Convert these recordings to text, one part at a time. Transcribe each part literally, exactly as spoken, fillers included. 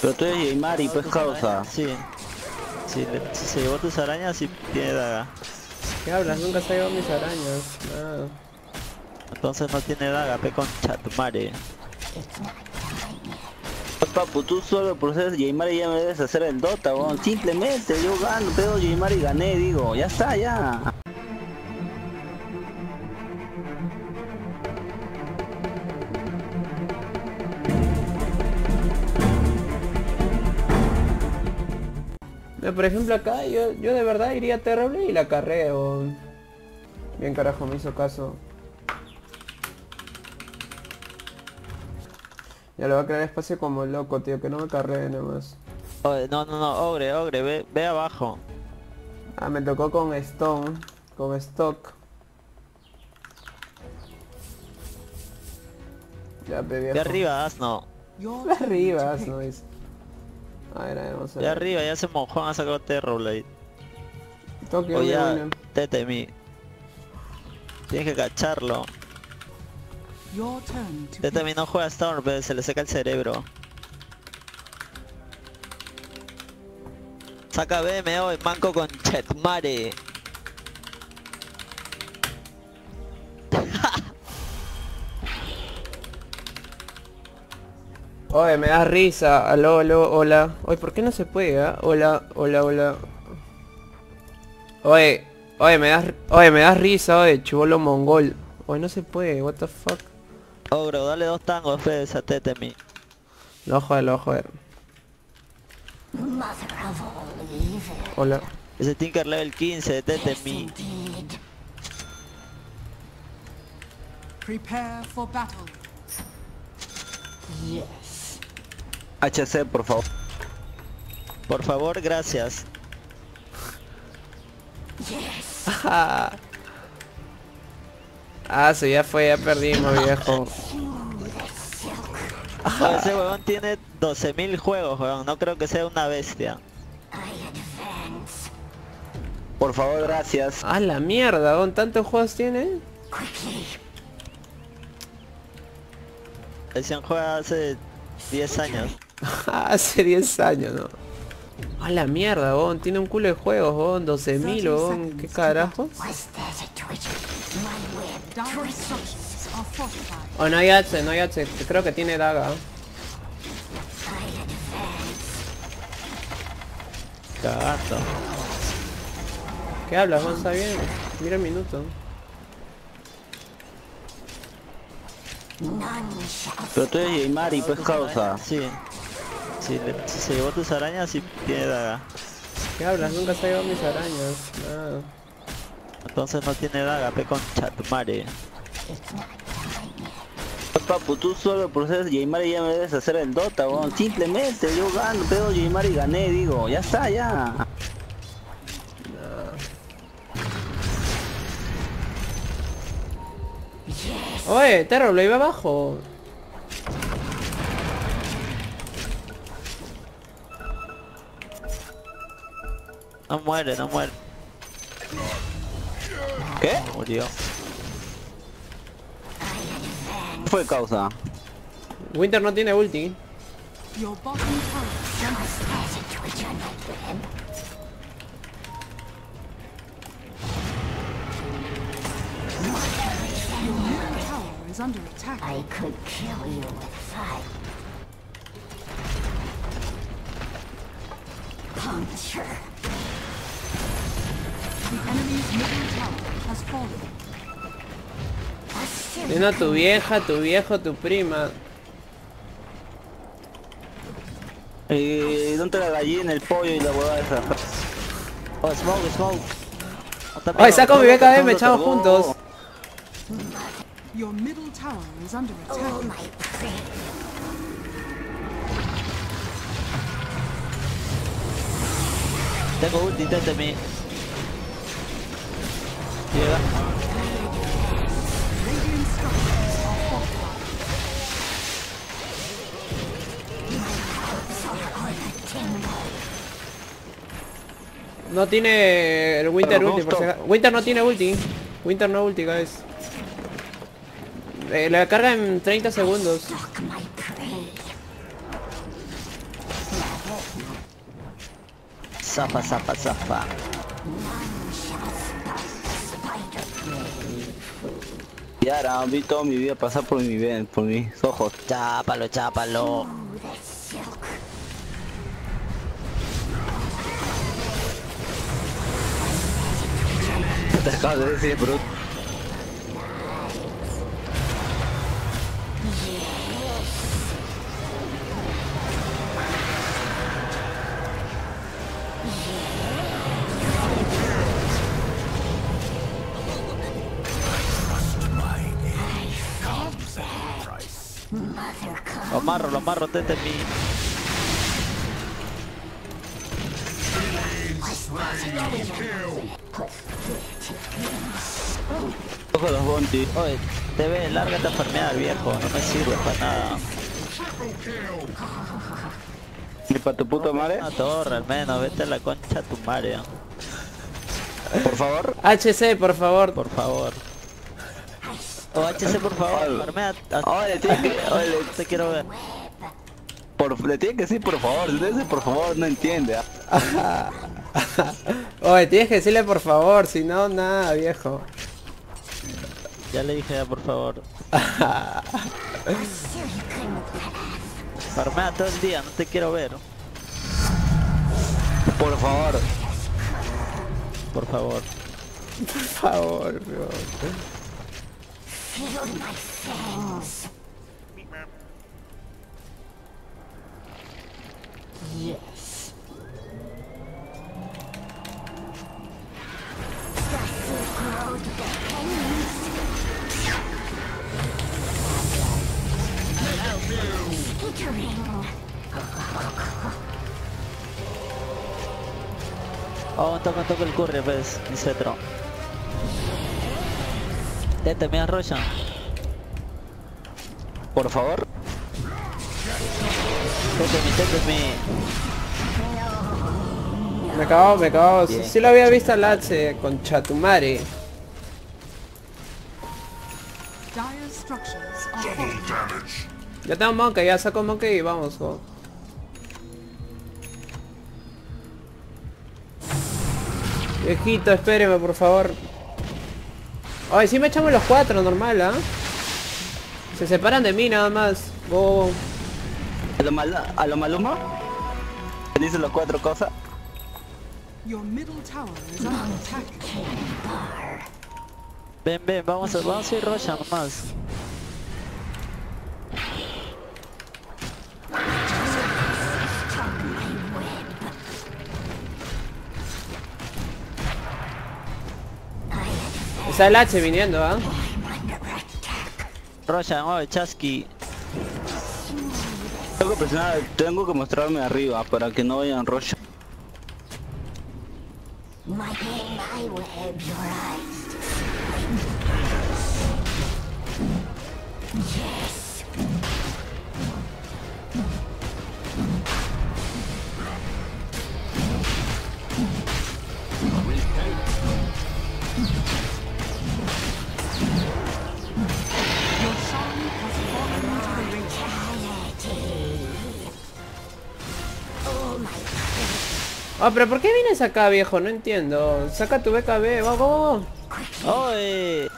Pero tú eres Jeimari, pues causa. Sí. Sí, se llevó tus arañas y tiene daga. ¿Qué hablas? Nunca se llevó mis arañas. Ah. Entonces no tiene daga, pe con Chetmare. Papu, tú solo por ser Jeimari ya me debes hacer el Dota, weón. Simplemente yo gano, pero Jeimari gané, digo. Ya está, ya. Por ejemplo acá yo, yo de verdad iría a Terrible y la carreo. Bien carajo, me hizo caso. Ya le va a crear espacio como el loco, tío, que no me carree nomás. Oye, no, no, no, Ogre, Ogre, ve, ve abajo. Ah, me tocó con Stone, con Stock. Ya, ve arriba, Asno. Ve arriba, Asno, dice. A ver, a ver, vamos a ver. Ya arriba, ya se mojó, ha sacado Terrorblade. O ya, Tetemi. Tienes que cacharlo. Tetemi no juega a Storm, pero se le seca el cerebro. Saca B M O hoy, manco con Chetmare. Oye, me da risa, aló, aló, hola. Oye, ¿por qué no se puede, eh? Hola, hola, hola. Oye, oye, me das, oye, me das risa, oye, chivolo mongol. Oye, no se puede, what the fuck. Ogre, dale dos tangos, fe, desatete a mí. No, joder, no, joder. Hola. Ese Tinker level quince, detete a mí. Prepare for battle. Yes. H C, por favor. Por favor, gracias. Yes. Ah, sí, ya fue, ya perdimos, viejo. Ajá. Ese huevón tiene doce mil juegos, huevón. No creo que sea una bestia. Por favor, gracias. Ah, la mierda, huevón. ¿Tantos juegos tiene? El Chen juega hace diez años. Hace diez años, ¿no? A la mierda, bon, tiene un culo de juegos, bon, doce mil, bon, qué carajo. Oh, no hay Axe, no hay Axe, creo que tiene Daga. Cagazo. ¿Qué hablas, bon? Está bien, mira el minuto. Pero tú eres Jeimari, pues causa. Sí. Sí, se llevó tus arañas y tiene daga. ¿Qué hablas? Nunca se llevó mis arañas. Ah. Entonces no tiene daga, pe con Chetmare. Papu, tú solo por ser Jeimari ya me debes hacer el Dota, weón. Simplemente yo gano, pero Jeimari gané, digo. Ya está, ya. Oye, Terrible, iba abajo. No muere, no muere. ¿Qué? Murió. Fue causa. Winter no tiene ulti. Under attack. I could kill you with fire. Puncture. The enemy's middle tower has fallen. Ven a tu vieja, tu viejo, tu prima. Eh, ¿dónde la gallina, el pollo y la huevada esa? Oh, smoke, smoke. Ay, saco mi B K B, echamos juntos. Your middle tower is under attack. Oh, my friend. Tengo ulti, Tetemi. Llega. No tiene el Winter ulti, por si acaso. Winter no tiene ulti. Winter no ulti, guys. Eh, la carga en treinta segundos. zafa, zafa, zafa. Y ahora vi toda mi vida pasar por mi ven, por mis ojos. Chápalo, chápalo. Te acabo de decir, bro. Lo amarro, lo amarro, Tetemi. Coge los bounty. Oye, te ve, lárgate a farmear, viejo. No me sirve para nada. ¿Y para tu puto madre? Una torre, al menos. Vete a la concha a tu madre. Por favor. H C, por favor. Por favor. O H C, por favor, farmea. Oye, tiene que... Oye, te quiero ver. Por... Le tiene que decir por favor, le dice por favor, no entiende. Oye, tienes que decirle por favor, si no, nada, viejo. Ya le dije ya, por favor. Farmea todo el día, no te quiero ver. Por favor. Por favor. Por favor, bro. Oh, toca, toca el curry, ves, mi cetro. Tete, mira Roshan. Por favor. Tetemi, Tetemi. Me acabo, me acabo. Si sí lo había visto al Axe con Chetmare. Ya tengo monkey, ya saco monkey y vamos, go. Viejito, espéreme por favor. Ay, si sí me echamos los cuatro, normal, ¿ah? ¿Eh? Se separan de mí nada más. Oh. ¿A lo malo, a lo maluma? ¿Te dicen las cuatro cosas? Ven, ven, vamos a, vamos a ir Roshan nomás. Está el H viniendo, ¿ah? ¿Eh? Roshan, oye, Chasqui. Tengo que presionar, tengo que mostrarme arriba para que no vayan Roshan. Ah, oh, pero ¿por qué vienes acá, viejo? No entiendo. Saca tu B K B, vamos. ¡Oye!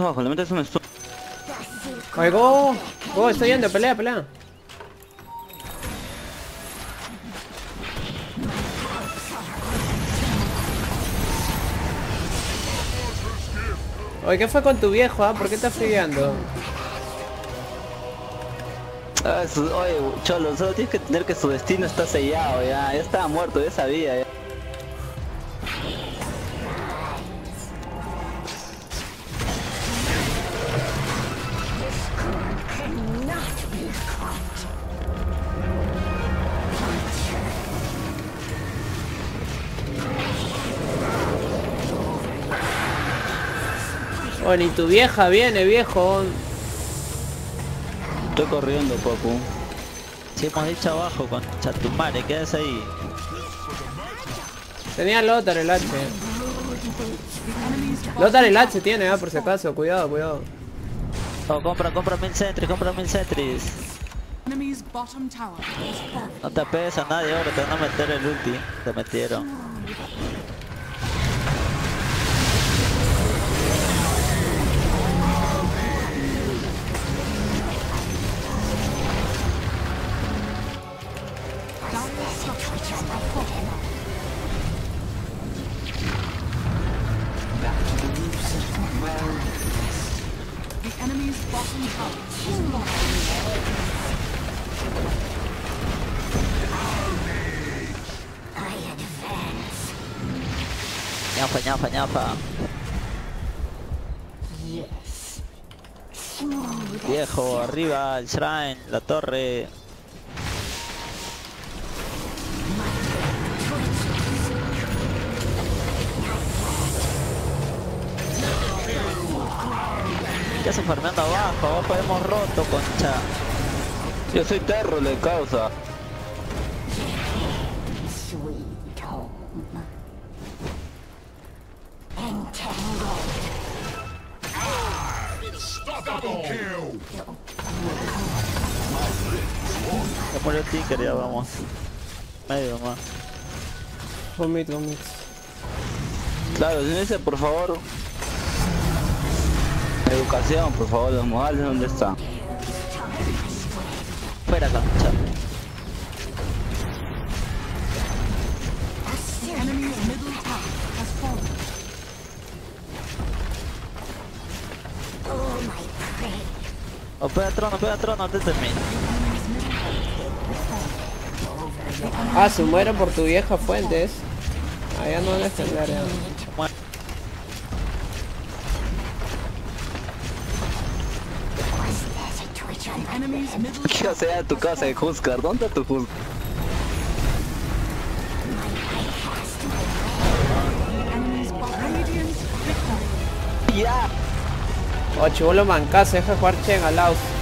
Abajo, le metes un Stone. Oye, go, go, estoy yendo, pelea, pelea. Oye, ¿qué fue con tu viejo, ah? ¿Por qué estás friando? Oye, cholo, solo tienes que tener que su destino está sellado, ya, ya estaba muerto, ya sabía, ya. Oh, ni tu vieja viene, viejo. Estoy corriendo, Papu. Si hemos dicho abajo con Chetmare, quedas ahí. Tenía Lothar el H. Lothar el H tiene, ah, por si acaso. Cuidado, cuidado. Oh, compra, compra mil sentries, compra mil sentries. No te pegues a nadie ahora, te van a meter el ulti. Te metieron. Ñafa, ñafa, ñafa. Yes. Viejo, arriba, el shrine, la torre. Ya se farmeando abajo, abajo hemos roto, concha. Yo soy Terrible, causa. Ya murió Tinker, ya vamos. Medio más. Vomit, vomit. Claro, dice por favor. Educación, por favor, los modales, ¿dónde están? Fuera acá, chao. O pega trono, pega trono, te termino. Ah, se mueren por tu vieja fuentes. Allá no les tendré. ¿Qué hace a tu casa de Huskar? ¿Dónde está tu Huskar? Ya. Yeah. O chivolo mancase, deja de jugar Chen al lado.